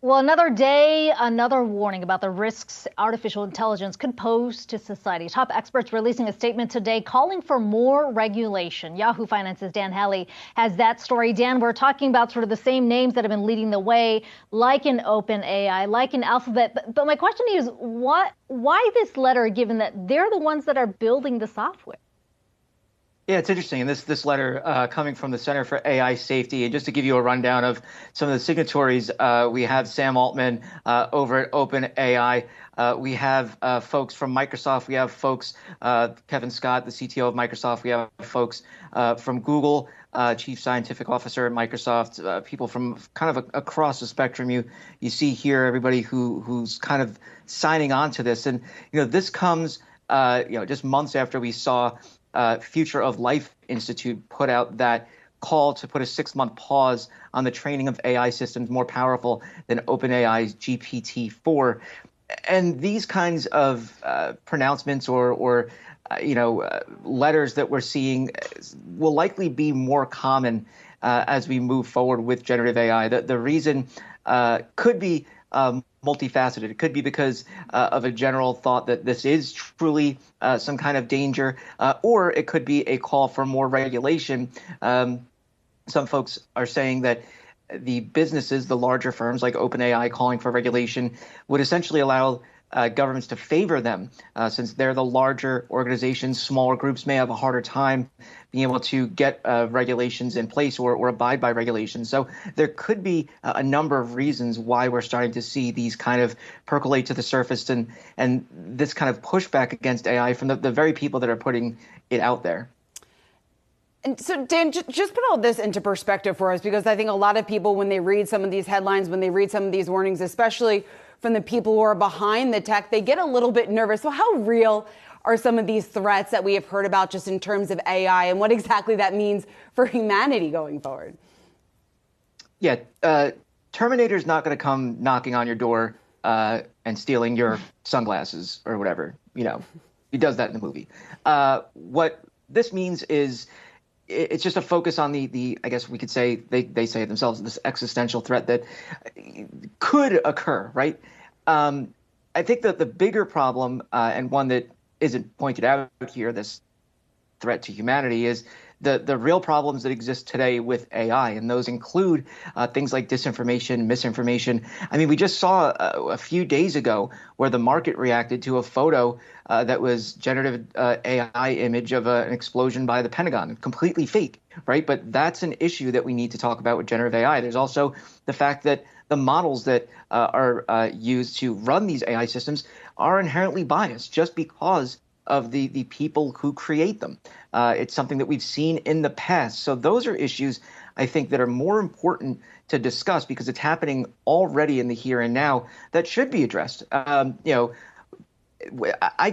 Well, another day, another warning about the risks artificial intelligence could pose to society. Top experts releasing a statement today calling for more regulation. Yahoo Finance's Dan Howley has that story. Dan, we're talking about sort of the same names that have been leading the way, like in OpenAI, like in Alphabet. But my question is, why this letter, given that they're the ones that are building the software? Yeah, it's interesting. And this letter coming from the Center for AI Safety. And just to give you a rundown of some of the signatories, we have Sam Altman over at OpenAI. We have folks from Microsoft. We have folks, Kevin Scott, the CTO of Microsoft. We have folks from Google, Chief Scientific Officer at Microsoft, people from kind of across the spectrum. You see here everybody who's kind of signing on to this. And, you know, this comes, just months after we saw Future of Life Institute put out that call to put a 6-month pause on the training of AI systems more powerful than OpenAI's GPT-4. And these kinds of pronouncements or letters that we're seeing will likely be more common as we move forward with generative AI. The reason could be multifaceted. It could be because of a general thought that this is truly some kind of danger, or it could be a call for more regulation. Some folks are saying that the businesses, the larger firms like OpenAI calling for regulation, would essentially allow governments to favor them, since they're the larger organizations. Smaller groups may have a harder time being able to get regulations in place or abide by regulations. So there could be a number of reasons why we're starting to see these kind of percolate to the surface and this kind of pushback against AI from the very people that are putting it out there. And so, Dan, just put all this into perspective for us, because I think a lot of people, when they read some of these headlines, when they read some of these warnings, especially from the people who are behind the tech, they get a little bit nervous. So how real are some of these threats that we have heard about just in terms of AI and what exactly that means for humanity going forward? Yeah, Terminator's not going to come knocking on your door and stealing your sunglasses or whatever. You know, he does that in the movie. What this means is it's just a focus on the I guess we could say, they say it themselves, this existential threat that could occur, right? I think that the bigger problem, and one that isn't pointed out here, this threat to humanity, is the real problems that exist today with AI. And those include things like disinformation, misinformation. I mean, we just saw a few days ago where the market reacted to a photo that was generative AI image of an explosion by the Pentagon, completely fake, right? But that's an issue that we need to talk about with generative AI. There's also the fact that the models that are used to run these AI systems are inherently biased just because of the people who create them. It's something that we've seen in the past. So those are issues, I think, that are more important to discuss because it's happening already in the here and now that should be addressed. I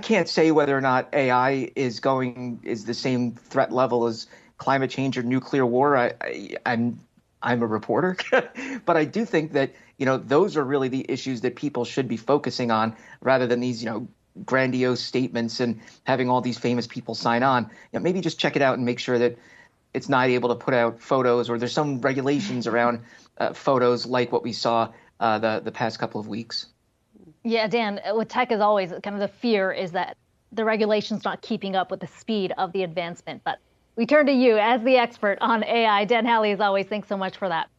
can't say whether or not AI is the same threat level as climate change or nuclear war. I'm a reporter, but I do think that, you know, those are really the issues that people should be focusing on rather than these, you know, grandiose statements and having all these famous people sign on. You know, maybe just check it out and make sure that it's not able to put out photos or there's some regulations around photos like what we saw the past couple of weeks. Yeah, Dan, with tech is always kind of the fear is that the regulation's not keeping up with the speed of the advancement. But we turn to you as the expert on AI. Dan Howley, as always, thanks so much for that.